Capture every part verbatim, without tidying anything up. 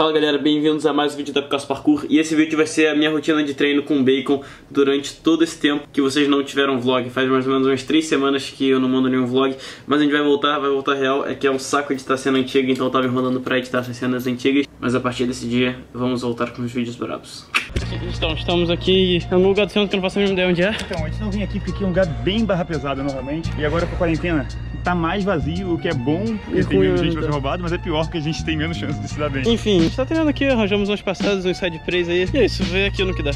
Fala galera, bem-vindos a mais um vídeo da Picasso Parkour. E esse vídeo vai ser a minha rotina de treino com Bacon durante todo esse tempo que vocês não tiveram vlog. Faz mais ou menos umas três semanas que eu não mando nenhum vlog, mas a gente vai voltar, vai voltar real. É que é um saco editar cena antiga, então eu tava enrolando pra editar essas cenas antigas. Mas a partir desse dia, vamos voltar com os vídeos brabos. Então, estamos aqui em um lugar do centro que eu não faço a mínima ideia onde é. Então, antes não vim aqui porque aqui é um lugar bem barra pesada novamente. E agora com a quarentena tá mais vazio, o que é bom, porque tem menos gente pra ser roubado, mas é pior porque a gente tem menos chance de se dar bem. Enfim, a gente tá treinando aqui, arranjamos umas passadas, uns side plays aí. E é isso, vê aqui no que dá.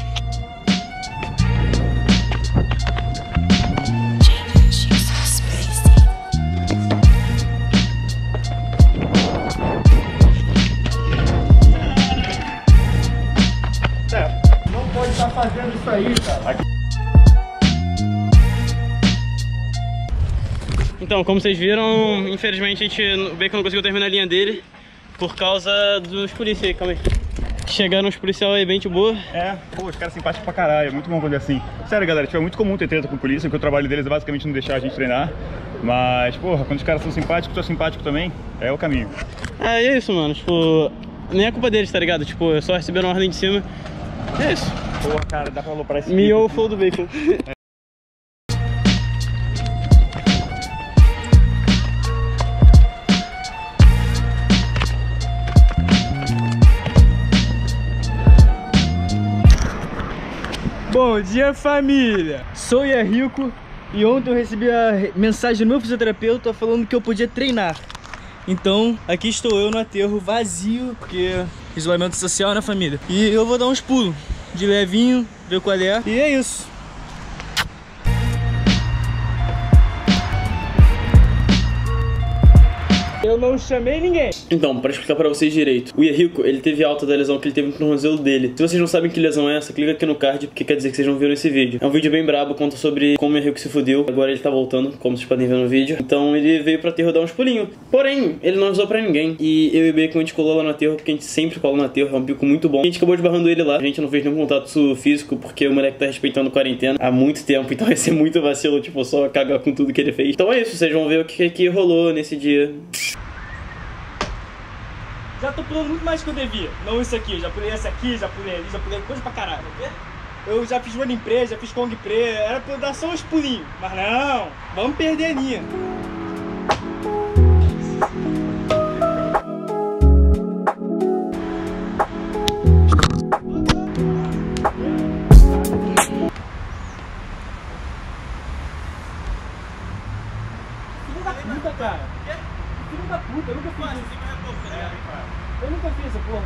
Não pode estar fazendo isso aí, cara. Aqui. Então, como vocês viram, infelizmente a gente, o Bacon não conseguiu terminar a linha dele por causa dos policiais aí, calma aí. Chegaram os policiais aí bem de boa. É, pô, os caras simpáticos pra caralho, é muito bom quando é assim. Sério, galera, tipo, é muito comum ter treta com a polícia, porque o trabalho deles é basicamente não deixar a gente treinar. Mas, porra, quando os caras são simpáticos, tu é simpático também, é o caminho. É, e é isso, mano, tipo, nem é culpa deles, tá ligado? Tipo, eu só receberam uma ordem de cima, e é isso. Pô, cara, dá pra aloprar esse Me ou flow do Bacon. É. Bom dia, família! Sou Iarico e ontem eu recebi a mensagem do meu fisioterapeuta falando que eu podia treinar. Então, aqui estou eu no aterro vazio, porque isolamento social, né, família? E eu vou dar uns pulos de levinho, ver qual é. E é isso. Eu não chamei ninguém. Então, pra explicar pra vocês direito, o Iarico, ele teve alta da lesão que ele teve no tornozelo dele. Se vocês não sabem que lesão é essa, clica aqui no card, porque quer dizer que vocês não viram esse vídeo. É um vídeo bem brabo, conta sobre como o Iarico se fudeu. Agora ele tá voltando, como vocês podem ver no vídeo. Então ele veio pra aterro dar uns pulinhos. Porém, ele não avisou pra ninguém. E eu e o Bacon, a gente colou lá no aterro, porque a gente sempre cola no aterro, é um pico muito bom. A gente acabou esbarrando ele lá. A gente não fez nenhum contato físico, porque o moleque tá respeitando a quarentena há muito tempo. Então vai ser muito vacilo, tipo, só cagar com tudo que ele fez. Então é isso, vocês vão ver o que, que rolou nesse dia. Já tô pulando muito mais do que eu devia. Não isso aqui, já pulei essa aqui, já pulei ali, já pulei coisa pra caralho. Eu já fiz running pre, já fiz kong pre, era pra eu dar só uns pulinhos. Mas não, vamos perder a linha. Filho da puta, cara. Filho da puta, eu nunca fiz isso. Eu nunca fiz essa porra.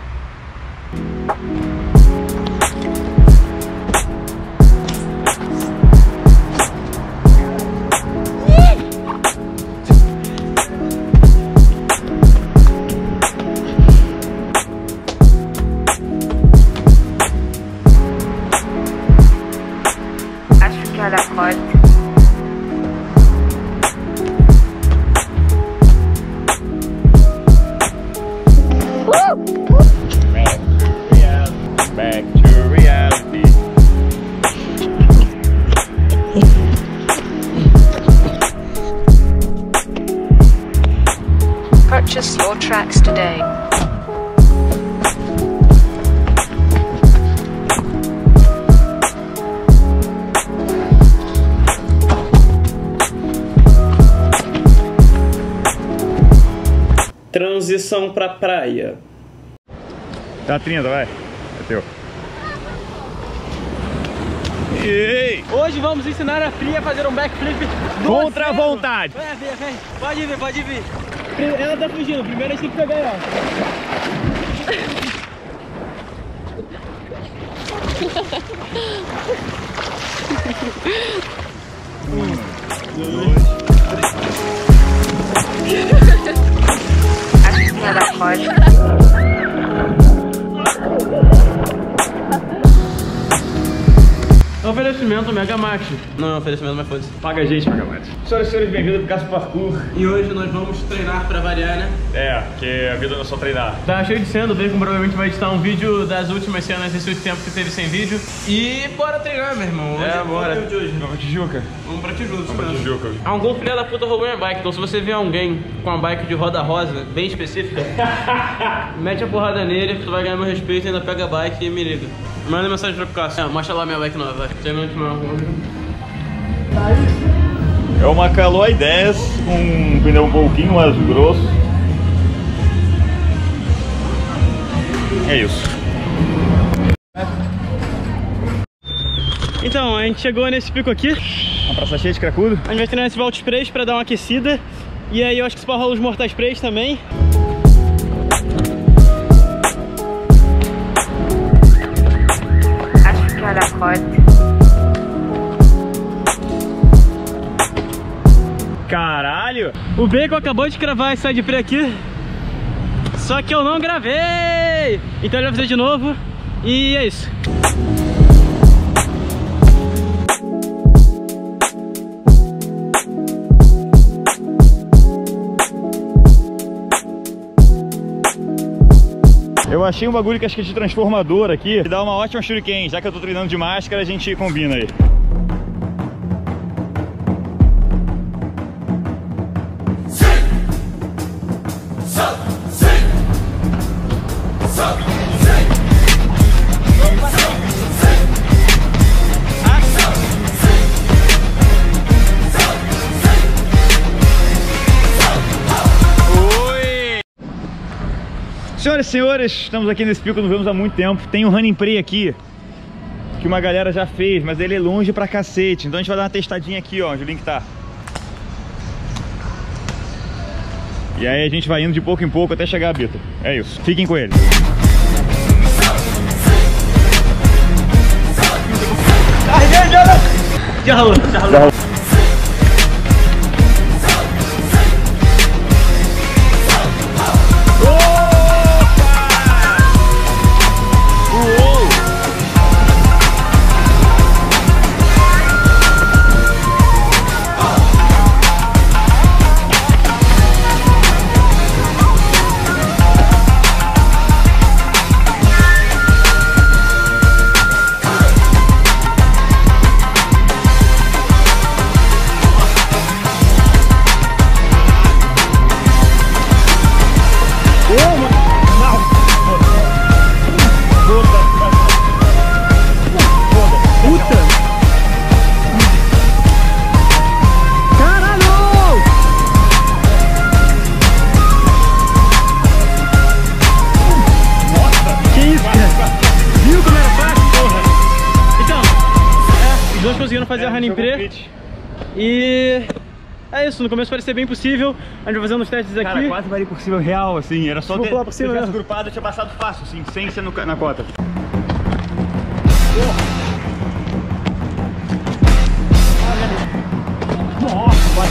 Acho que ela pode. Purchase your tracks today. Transição pra praia. Tá trinta, vai. É teu. Ei. Hoje vamos ensinar a Fria a fazer um backflip contra a vontade. Vai, vem, vem. Pode vir, pode vir. Ela tá fugindo, primeiro a gente tem que pegar ela. Um, dois, três. Acho que ela pode. Oferecimento Megamax. Não, oferecimento, mas foda-se. Paga a gente, Megamax. Senhoras e senhores, bem-vindos ao Picasso Parkour. E hoje nós vamos treinar pra variar, né? É, porque a vida não é só treinar. Tá cheio de cena, o Bacon provavelmente vai editar um vídeo das últimas cenas desse tempo que teve sem vídeo. E bora treinar, meu irmão. Hoje é, bora. É o de hoje. Vamos, Tijuca. Vamos pra Tijuca. Vamos pra Tijuca. Algum filho da puta roubou minha bike, então se você vê alguém com uma bike de roda rosa, bem específica, mete a porrada nele, que tu vai ganhar meu respeito, ainda pega a bike e me liga. Manda mensagem pra Picasso. É, mostra lá minha bike nova, acho que tem muito mal. É uma Caloi dez com um pneu um pouquinho mais grosso. É isso. Então, a gente chegou nesse pico aqui. Uma praça cheia de cracudo. A gente vai treinar esse Vault Sprays pra dar uma aquecida. E aí eu acho que se rola os Mortais Sprays também. Acho que era corte. Caralho! O Bacon acabou de cravar esse side free aqui. Só que eu não gravei! Então ele vai fazer de novo. E é isso. Eu achei um bagulho que acho que é de transformador aqui, que dá uma ótima shuriken. Já que eu tô treinando de máscara, a gente combina aí. Senhoras e senhores, estamos aqui nesse pico, não vemos há muito tempo. Tem um running pre aqui, que uma galera já fez, mas ele é longe pra cacete. Então a gente vai dar uma testadinha aqui, ó, onde o link tá. E aí a gente vai indo de pouco em pouco até chegar a Bita. É isso, fiquem com ele. Já rolou, já rolou. Fazer é, a running pre. E é isso, no começo parecia bem possível. A gente vai fazendo os testes aqui. Cara, quase parecia possível real, assim. Era só ter, por se eu tivesse grupado, eu tinha passado fácil, assim, sem ser no, na cota. Porra! Nossa, vai.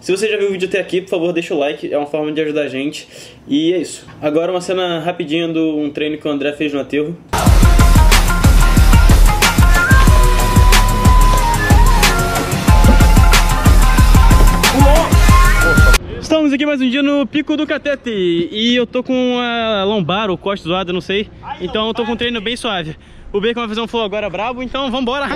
Se você já viu o vídeo até aqui, por favor, deixa o like, é uma forma de ajudar a gente. E é isso. Agora uma cena rapidinha de um treino que o André fez no Ativo. Estamos aqui mais um dia no pico do Catete e eu tô com a lombar ou costa zoada, não sei. Então eu tô com um treino bem suave. O Bacon vai fazer um flow agora brabo, então vambora!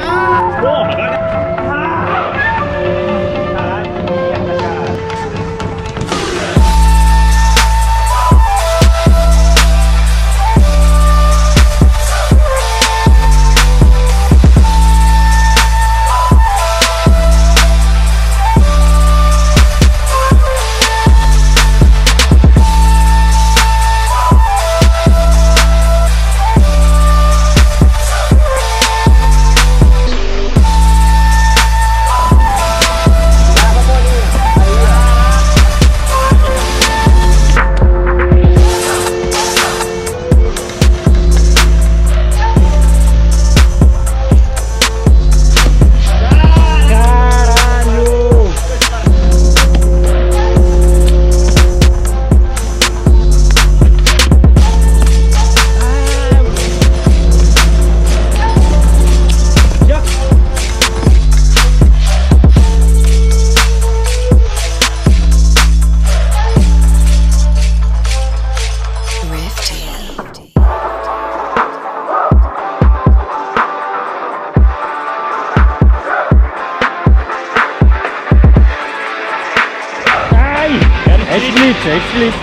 glitch, é esse glitch.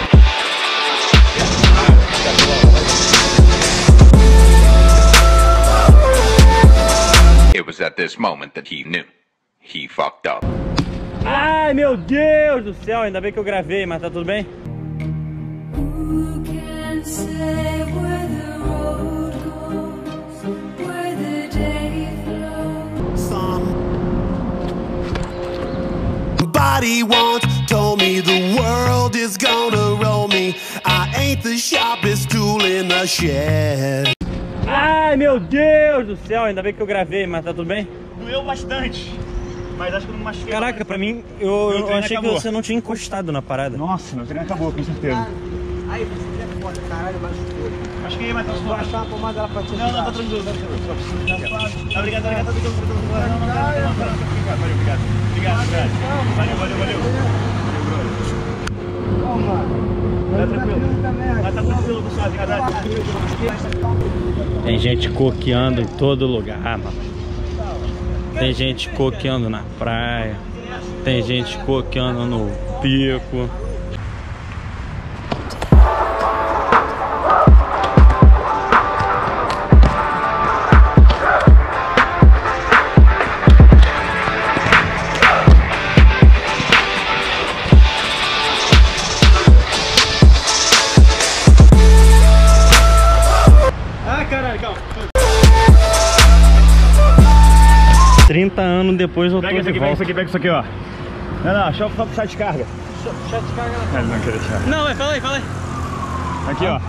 It was at this moment that he knew. He fucked up. Ai, meu Deus do céu, ainda bem que eu gravei, mas tá tudo bem? Nobody once told me the world is gonna roll me. I ain't the sharpest tool in the shed. Ai, meu Deus do céu, ainda bem que eu gravei, mas tá tudo bem? Doeu bastante, mas acho que eu não machuquei. Caraca, mais. Pra mim, eu, eu, eu achei acabou. Que você não tinha encostado na parada. Nossa, meu treino acabou, com certeza. Ai, você é foda, caralho, machucou. Acho que ia matar os dois. Não, não, tá tranquilo, tá tranquilo. Obrigado, obrigado, obrigado. Valeu, obrigado. Obrigado, obrigado. Valeu, valeu, valeu. Tá tranquilo. Mas tá tranquilo, pessoal, de verdade. Tem gente coqueando em todo lugar, mano. Tem gente coqueando na praia, tem gente coqueando no pico. Ah, caralho, calma. trinta anos depois eu tô de volta. Pega isso aqui, pega isso aqui, ó. Não, não, só pra puxar de carga. Puxar de carga não. Ele não quer deixar. Não, vai, fala aí, fala aí. Aqui, ó.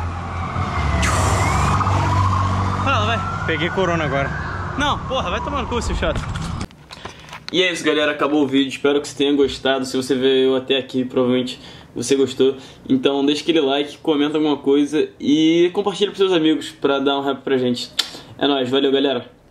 Fala, vai. Peguei corona agora. Não, porra, vai tomar no cu, seu chato. E é isso, galera. Acabou o vídeo. Espero que você tenha gostado. Se você veio até aqui, provavelmente você gostou. Então deixa aquele like, comenta alguma coisa e compartilha pros seus amigos pra dar um rap pra gente. É nóis, valeu, galera.